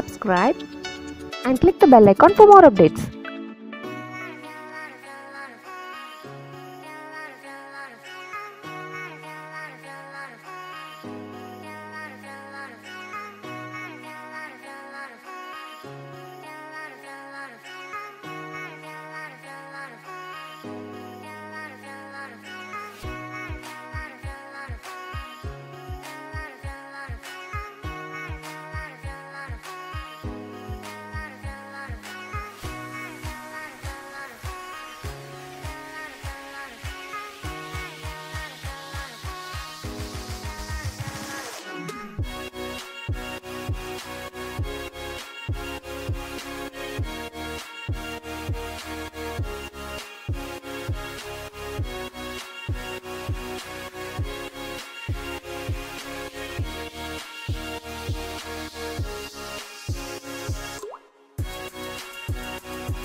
subscribe and click the bell icon for more updates.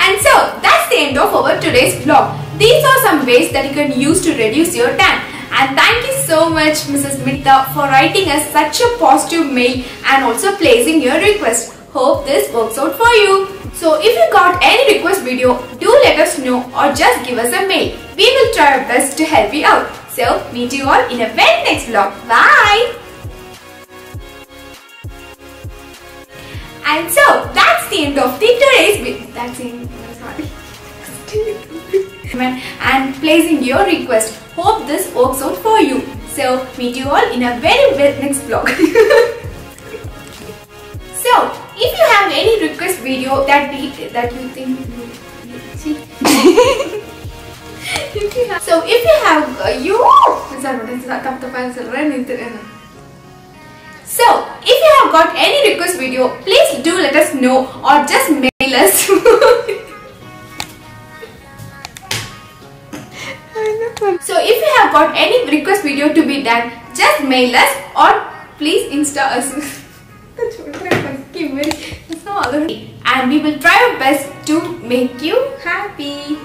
And so that's the end of our today's vlog. These are some ways that you can use to reduce your tan. And thank you so much Mrs. Mitha for writing us such a positive mail and also placing your request. Hope this works out for you. So if you got any request video, do let us know or just give us a mail. We will try our best to help you out. So meet you all in a very next vlog. Bye! And so that's the end of the today's video. And placing your request. Hope this works out for you. So meet you all in a very next vlog. So if you have any request video that you think so if you have got any request video, please do let us know or just mail us. So if you have got any request video to be done, just mail us or please insta us. And we will try our best to make you happy.